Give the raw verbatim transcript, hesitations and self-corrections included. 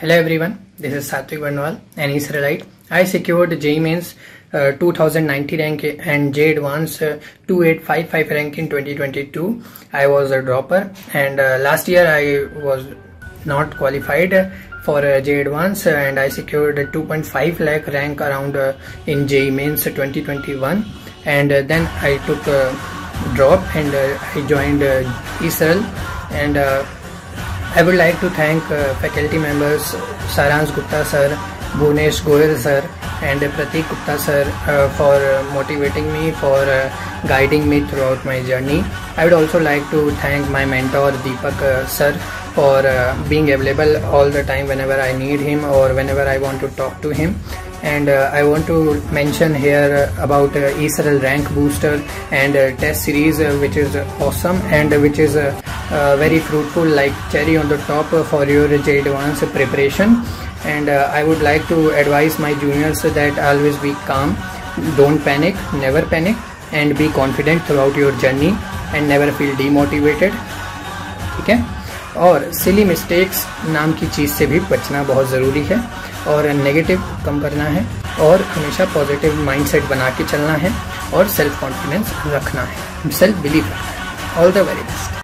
Hello everyone, this is Satvik Banwal, an eSaralite. I secured J-Mains uh, two thousand ninety rank and J-Advance uh, two eight five five rank in twenty twenty-two. I was a dropper and uh, last year I was not qualified for uh, J-Advance and I secured two point five lakh rank around uh, in J-Mains twenty twenty-one, and uh, then I took a drop and uh, I joined uh, eSaral, and uh, I would like to thank uh, faculty members Saransh Gupta sir, Bhunesh Goher sir and Pratik Gupta sir uh, for uh, motivating me, for uh, guiding me throughout my journey. I would also like to thank my mentor Deepak uh, sir for uh, being available all the time whenever I need him or whenever I want to talk to him. And uh, I want to mention here uh, about uh, eSaral rank booster and uh, test series uh, which is uh, awesome and uh, which is uh, uh, very fruitful, like cherry on the top uh, for your J-Advance preparation. And uh, I would like to advise my juniors that always be calm, don't panic, never panic, and be confident throughout your journey and never feel demotivated. Okay? और silly mistakes नाम की चीज़ से भी बचना बहुत ज़रूरी है और नेगेटिव कम करना है और हमेशा पॉजिटिव माइंडसेट बना के चलना है और सेल्फ कॉन्फिडेंस रखना है, सेल्फ बिलीफ रखना है। All the very best.